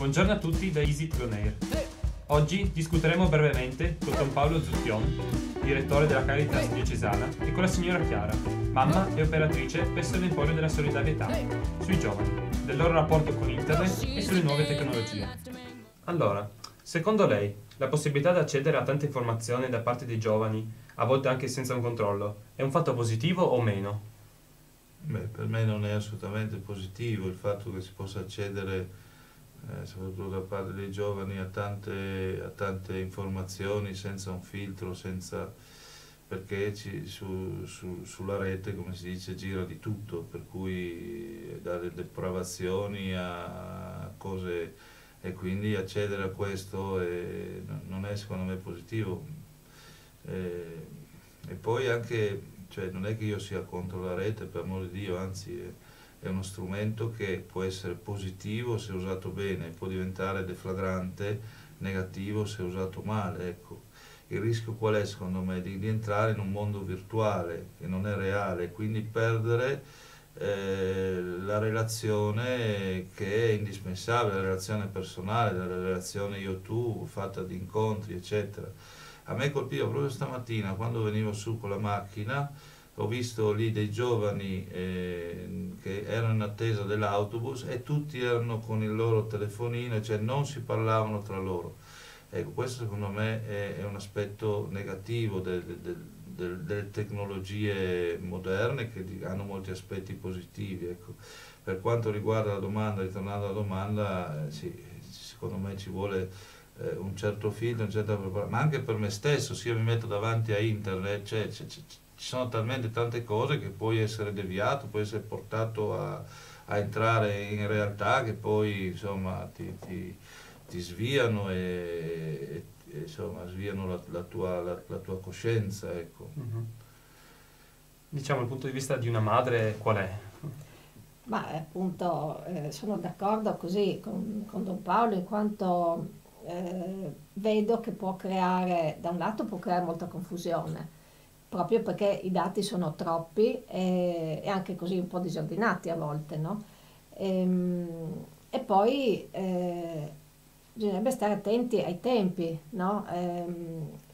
Buongiorno a tutti da Isitgoonair. Oggi discuteremo brevemente con don Paolo Zuttion, direttore della Caritas diocesana, e con la signora Chiara, mamma e operatrice presso l'Emporio della solidarietà, sui giovani, del loro rapporto con internet e sulle nuove tecnologie. Allora, secondo lei, la possibilità di accedere a tante informazioni da parte dei giovani, a volte anche senza un controllo, è un fatto positivo o meno? Beh, per me non è assolutamente positivo il fatto che si possa accedere soprattutto da parte dei giovani a tante informazioni senza un filtro, perché sulla rete, come si dice, gira di tutto, per cui dalle depravazioni a cose, e quindi accedere a questo non è secondo me positivo. E poi anche, cioè, non è che io sia contro la rete, per amor di Dio, anzi è uno strumento che può essere positivo se usato bene, può diventare deflagrante, negativo se usato male. Ecco. Il rischio qual è secondo me? Di entrare in un mondo virtuale che non è reale, quindi perdere la relazione che è indispensabile, la relazione personale, la relazione io-tu, fatta di incontri, eccetera. A me colpiva proprio stamattina, quando venivo su con la macchina, ho visto lì dei giovani che erano in attesa dell'autobus e tutti erano con il loro telefonino, cioè non si parlavano tra loro. Ecco, questo secondo me è un aspetto negativo delle tecnologie moderne, che hanno molti aspetti positivi. Ecco. Per quanto riguarda la domanda, ritornando alla domanda, sì, secondo me ci vuole un certo filtro, un certo preparazione, ma anche per me stesso, se io mi metto davanti a internet, ci sono talmente tante cose che puoi essere deviato, puoi essere portato a entrare in realtà che poi insomma ti sviano e insomma sviano la tua coscienza, ecco. Diciamo, il punto di vista di una madre qual è? Ma appunto sono d'accordo così con don Paolo, in quanto vedo che può creare, da un lato può creare molta confusione, proprio perché i dati sono troppi e anche così un po' disordinati a volte, no? E poi bisognerebbe stare attenti ai tempi, no?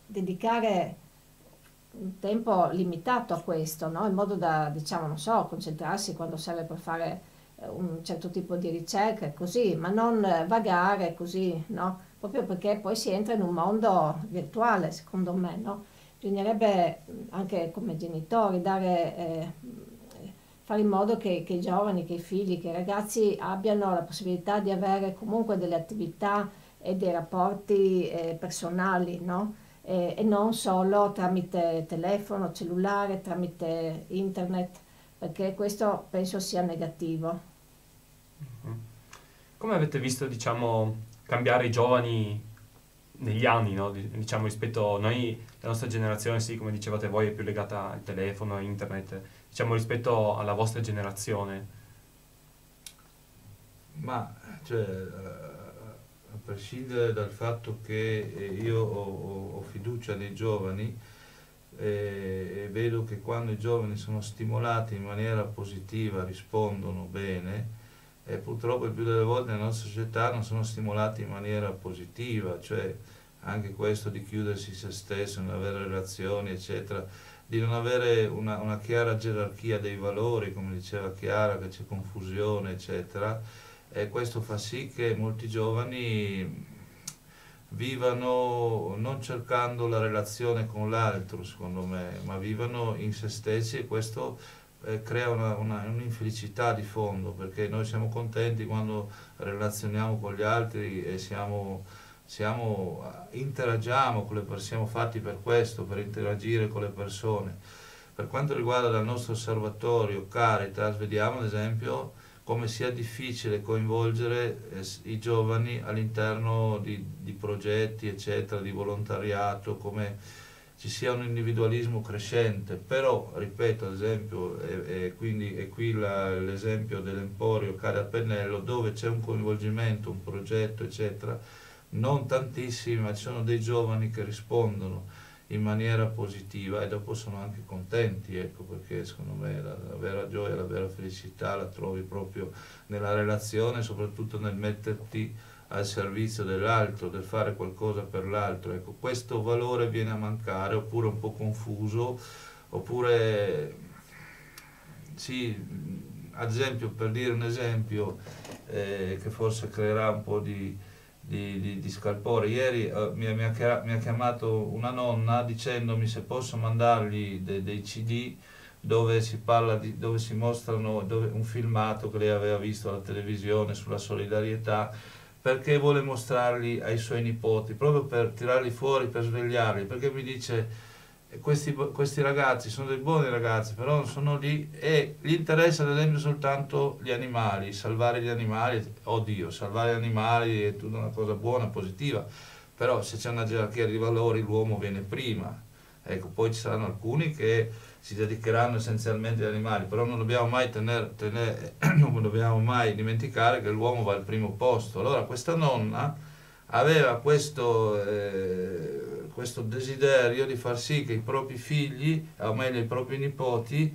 Dedicare un tempo limitato a questo, no? In modo da, diciamo, non so, concentrarsi quando serve per fare un certo tipo di ricerca, così, ma non vagare così, no? Proprio perché poi si entra in un mondo virtuale, secondo me, no? Bisognerebbe anche come genitori fare in modo che i giovani, che i figli, che i ragazzi abbiano la possibilità di avere comunque delle attività e dei rapporti personali, no? E non solo tramite telefono, cellulare, tramite internet, perché questo penso sia negativo. Come avete visto, diciamo, cambiare i giovani negli anni, no? Diciamo, rispetto a noi, la nostra generazione, sì, come dicevate voi, è più legata al telefono, a internet, diciamo, rispetto alla vostra generazione? Ma, cioè, a prescindere dal fatto che io ho fiducia nei giovani e vedo che quando i giovani sono stimolati in maniera positiva rispondono bene, e purtroppo il più delle volte nella nostra società non sono stimolati in maniera positiva, cioè anche questo di chiudersi se stesso, non avere relazioni, eccetera, di non avere una chiara gerarchia dei valori, come diceva Chiara, che c'è confusione, eccetera, e questo fa sì che molti giovani vivano non cercando la relazione con l'altro, secondo me, ma vivano in se stessi, e questo crea un'infelicità di fondo, perché noi siamo contenti quando relazioniamo con gli altri e interagiamo con le persone, siamo fatti per questo, per interagire con le persone. Per quanto riguarda dal nostro osservatorio Caritas, vediamo ad esempio come sia difficile coinvolgere i giovani all'interno di progetti, eccetera, di volontariato, come ci sia un individualismo crescente. Però, ripeto, ad esempio, quindi è qui l'esempio dell'Emporio cade al pennello, dove c'è un coinvolgimento, un progetto, eccetera, non tantissimi, ma ci sono dei giovani che rispondono. in maniera positiva, e dopo sono anche contenti, ecco, perché secondo me la vera gioia, la vera felicità la trovi proprio nella relazione, soprattutto nel metterti al servizio dell'altro, del fare qualcosa per l'altro. Ecco, questo valore viene a mancare, oppure un po' confuso, oppure sì, ad esempio, per dire un esempio che forse creerà un po' di scalpore, ieri mi ha chiamato una nonna dicendomi se posso mandargli dei CD dove si parla dove si mostrano un filmato che lei aveva visto alla televisione sulla solidarietà, perché vuole mostrarli ai suoi nipoti, proprio per tirarli fuori, per svegliarli, perché mi dice: Questi ragazzi sono dei buoni ragazzi, però non sono lì e gli interessa ad esempio soltanto gli animali, salvare gli animali. Oddio, salvare gli animali è tutta una cosa buona, positiva, però se c'è una gerarchia di valori l'uomo viene prima. Ecco, poi ci saranno alcuni che si dedicheranno essenzialmente agli animali, però non dobbiamo mai non dobbiamo mai dimenticare che l'uomo va al primo posto. Allora questa nonna aveva questo desiderio di far sì che i propri figli, o meglio i propri nipoti,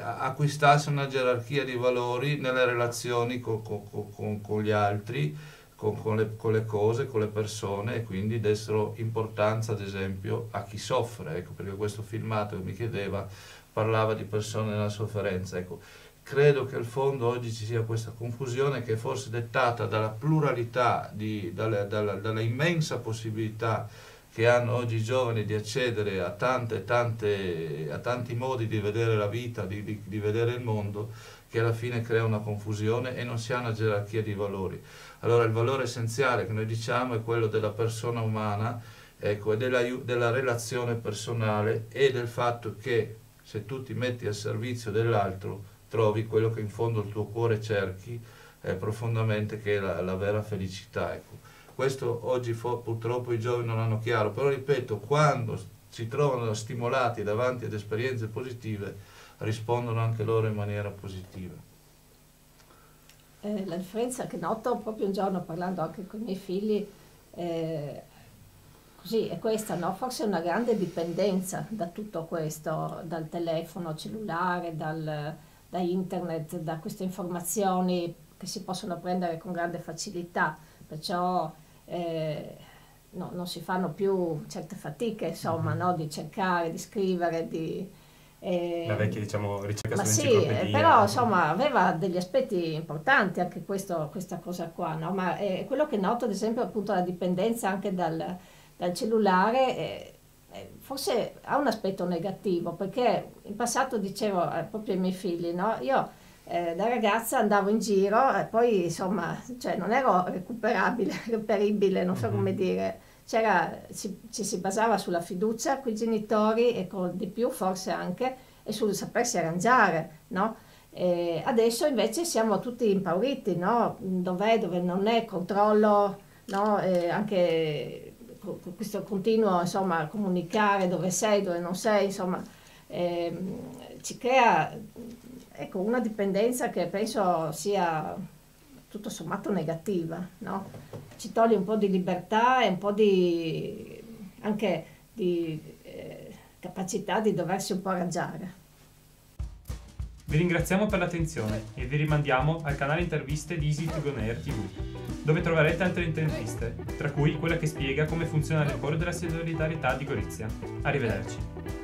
acquistassero una gerarchia di valori nelle relazioni con gli altri, con le cose, con le persone, e quindi dessero importanza ad esempio a chi soffre, ecco, perché questo filmato che mi chiedeva parlava di persone nella sofferenza. Ecco, credo che al fondo oggi ci sia questa confusione, che è forse dettata dalla pluralità, dalla immensa possibilità che hanno oggi i giovani di accedere a tanti modi di vedere la vita, di vedere il mondo, che alla fine crea una confusione e non si ha una gerarchia di valori. Allora il valore essenziale che noi diciamo è quello della persona umana, ecco, e della relazione personale, e del fatto che se tu ti metti al servizio dell'altro trovi quello che in fondo il tuo cuore cerchi profondamente, che è la vera felicità. Ecco. Questo oggi purtroppo i giovani non hanno chiaro, però ripeto, quando si trovano stimolati davanti ad esperienze positive rispondono anche loro in maniera positiva. La differenza che noto proprio un giorno parlando anche con i miei figli così, è questa, no? Forse una grande dipendenza da tutto questo, dal telefono cellulare, da internet, da queste informazioni che si possono prendere con grande facilità, perciò no, non si fanno più certe fatiche, insomma, no? Di cercare, di scrivere, la vecchia, diciamo, ricerca sull'enciclopedia. Sì, però insomma aveva degli aspetti importanti anche questa cosa qua, no? Ma quello che noto ad esempio è appunto la dipendenza anche dal cellulare, forse ha un aspetto negativo, perché in passato dicevo proprio ai miei figli, no? Io da ragazza andavo in giro e poi insomma, cioè, non ero reperibile, non so come dire, ci si basava sulla fiducia con i genitori e con di più forse anche, e sul sapersi arrangiare, no? E adesso invece siamo tutti impauriti, no? Dov'è, dove non è, controllo, no? Anche questo continuo, insomma, comunicare dove sei, dove non sei, insomma, ci crea, ecco, una dipendenza che penso sia tutto sommato negativa, no? Ci toglie un po' di libertà e un po' di capacità di doversi un po' arrangiare. Vi ringraziamo per l'attenzione e vi rimandiamo al canale interviste di Isitgoonair TV, dove troverete altre interviste, tra cui quella che spiega come funziona l'Emporio della solidarietà di Gorizia. Arrivederci.